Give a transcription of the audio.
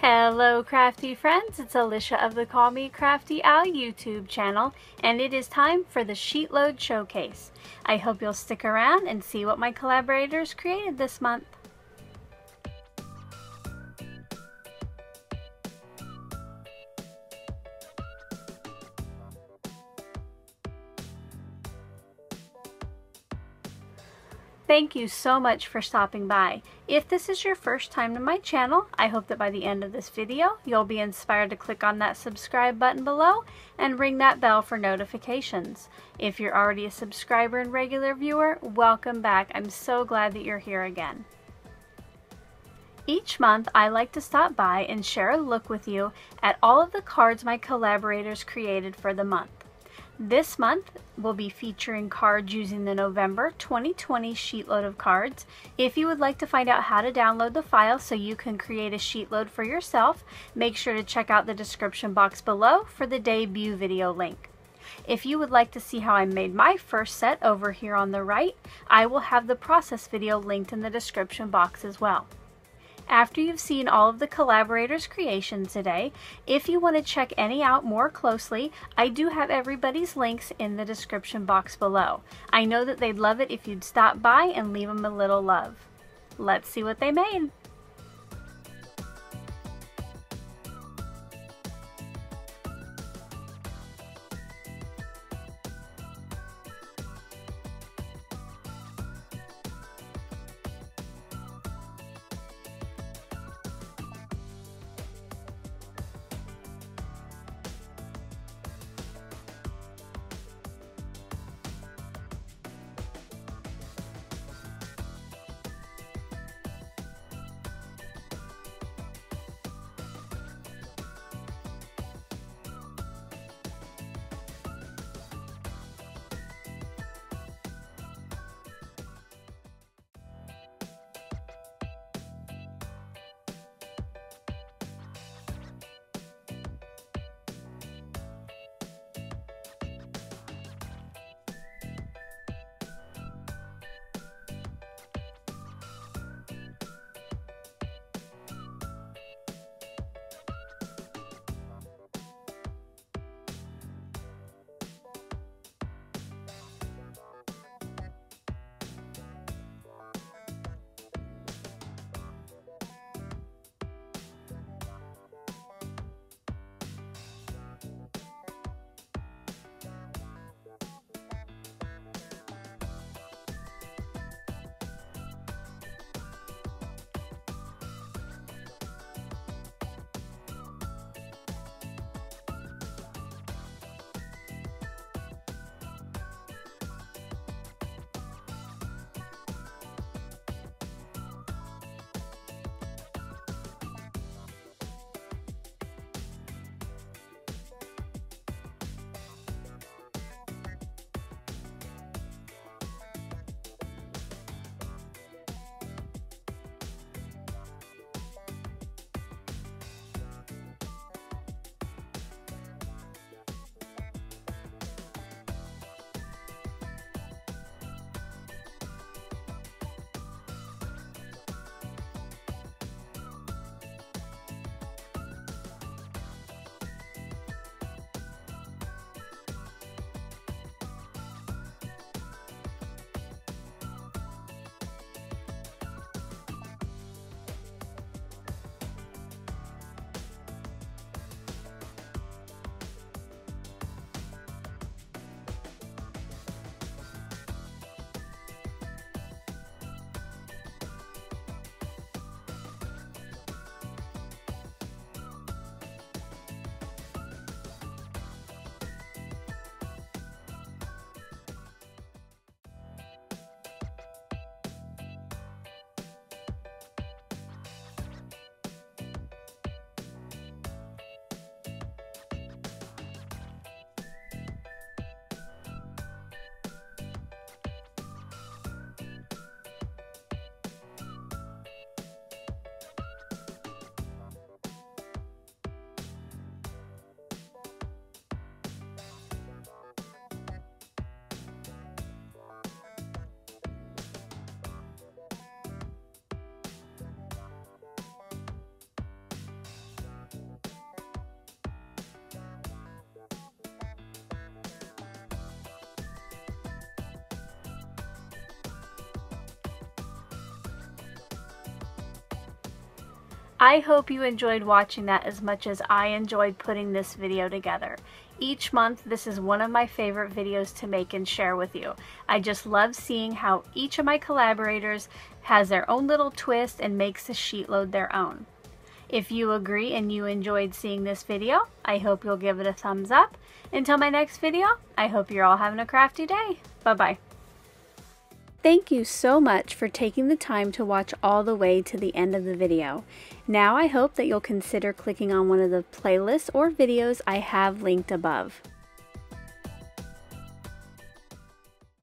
Hello crafty friends, it's Alicia of the Call Me Crafty Owl YouTube channel, and it is time for the SheetLoad Showcase. I hope you'll stick around and see what my collaborators created this month. Thank you so much for stopping by. If this is your first time to my channel, I hope that by the end of this video, you'll be inspired to click on that subscribe button below and ring that bell for notifications. If you're already a subscriber and regular viewer, welcome back. I'm so glad that you're here again. Each month, I like to stop by and share a look with you at all of the cards my collaborators created for the month. This month, we'll be featuring cards using the November 2020 sheetload of cards. If you would like to find out how to download the file so you can create a sheetload for yourself, make sure to check out the description box below for the debut video link. If you would like to see how I made my first set over here on the right, I will have the process video linked in the description box as well. After you've seen all of the collaborators' creations today, if you want to check any out more closely, I do have everybody's links in the description box below. I know that they'd love it if you'd stop by and leave them a little love. Let's see what they made. I hope you enjoyed watching that as much as I enjoyed putting this video together. Each month, this is one of my favorite videos to make and share with you. I just love seeing how each of my collaborators has their own little twist and makes a sheet load their own. If you agree and you enjoyed seeing this video, I hope you'll give it a thumbs up. Until my next video, I hope you're all having a crafty day. Bye-bye. Thank you so much for taking the time to watch all the way to the end of the video. Now I hope that you'll consider clicking on one of the playlists or videos I have linked above.